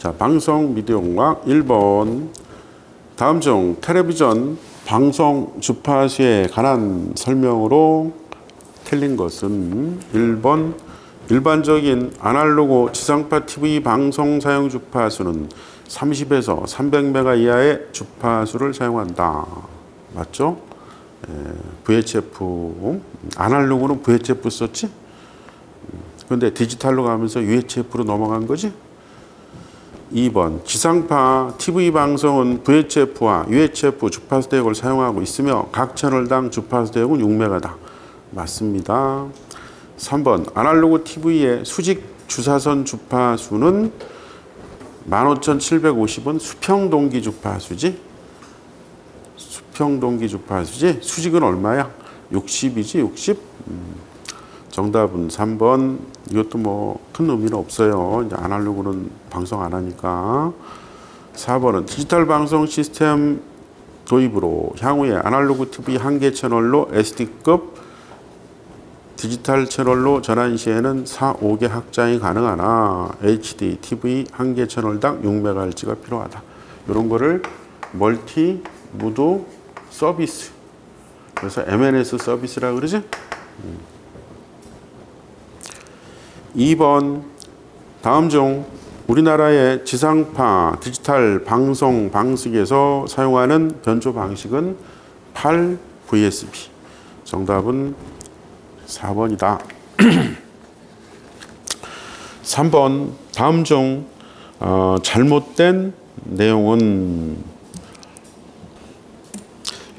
자, 방송 미디어 공학 1번. 다음 중 텔레비전 방송 주파수에 관한 설명으로 틀린 것은 1번 일반적인 아날로그 지상파 TV 방송 사용 주파수는 30에서 300메가 이하의 주파수를 사용한다. 맞죠? VHF, 아날로그는 VHF 썼지? 그런데 디지털로 가면서 UHF로 넘어간 거지? 2번 지상파 TV 방송은 VHF와 UHF 주파수 대역을 사용하고 있으며 각 채널당 주파수 대역은 6메가다. 맞습니다. 3번 아날로그 TV의 수직 주사선 주파수는 15,750은 수평동기 주파수지? 수평동기 주파수지? 수직은 얼마야? 60이지 60? 정답은 3번. 이것도 뭐 큰 의미는 없어요. 이제 아날로그는 방송 안 하니까. 4번은 디지털 방송 시스템 도입으로 향후에 아날로그 TV 한 개 채널로 SD급 디지털 채널로 전환 시에는 4, 5개 확장이 가능하나 HD TV 한 개 채널당 6메가헤르츠가 필요하다. 이런 거를 멀티 무드 서비스, 그래서 M&S 서비스라 그러지? 2번 다음 중 우리나라의 지상파 디지털 방송 방식에서 사용하는 변조 방식은 8VSB. 정답은 4번이다. 3번 다음 중 잘못된 내용은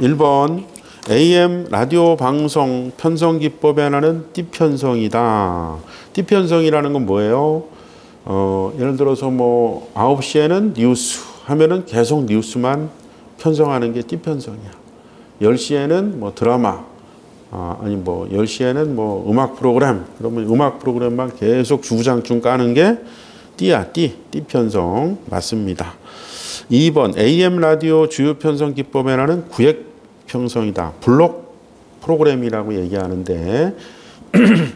1번 AM 라디오 방송 편성 기법에 관한 띠편성이다. 띠편성이라는 건 뭐예요? 예를 들어서 뭐 9시에는 뉴스 하면은 계속 뉴스만 편성하는 게 띠편성이야. 10시에는 뭐 드라마, 아니 뭐 10시에는 뭐 음악 프로그램, 그러면 음악 프로그램만 계속 주구장창 까는 게 띠야. 띠편성 맞습니다. 2번 AM 라디오 주요 편성 기법에 관한 구획 편성이다. 블록 프로그램이라고 얘기하는데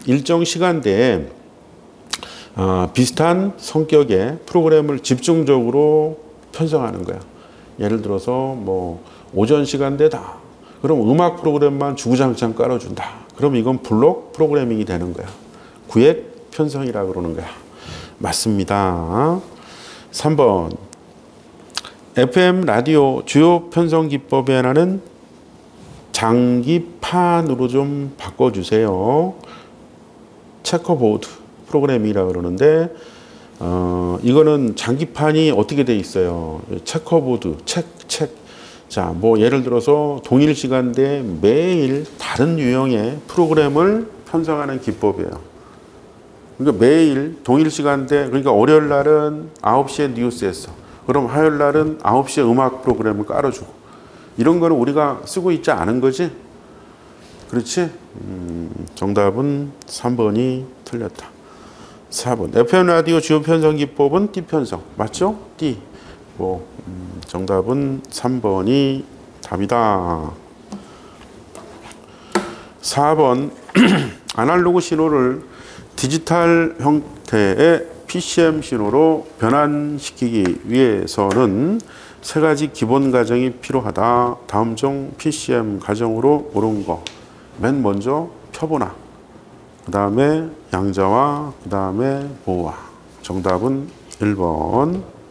일정 시간대에 비슷한 성격의 프로그램을 집중적으로 편성하는 거야. 예를 들어서 뭐 오전 시간대다. 그럼 음악 프로그램만 주구장창 깔아준다. 그럼 이건 블록 프로그래밍이 되는 거야. 구획 편성이라고 그러는 거야. 맞습니다. 3번 FM 라디오 주요 편성 기법에 관한 장기판으로 좀 바꿔주세요. 체커보드 프로그램이라고 그러는데 이거는 장기판이 어떻게 돼 있어요? 체커보드, 자, 뭐 예를 들어서 동일 시간대에 매일 다른 유형의 프로그램을 편성하는 기법이에요. 그러니까 매일 동일 시간대, 그러니까 월요일 날은 9시에 뉴스 했어. 그럼 화요일 날은 9시에 음악 프로그램을 깔아주고. 이런 거는 우리가 쓰고 있지 않은 거지? 그렇지? 정답은 3번이 틀렸다. 4번. FM 라디오 주요 편성 기법은 띠 편성. 맞죠? 띠. 뭐, 정답은 3번이 답이다. 4번. 아날로그 신호를 디지털 형태의 PCM 신호로 변환시키기 위해서는 세 가지 기본 과정이 필요하다. 다음 중 PCM 과정으로 옳은 거. 맨 먼저 표본화, 그 다음에 양자화, 그 다음에 보호화. 정답은 1번.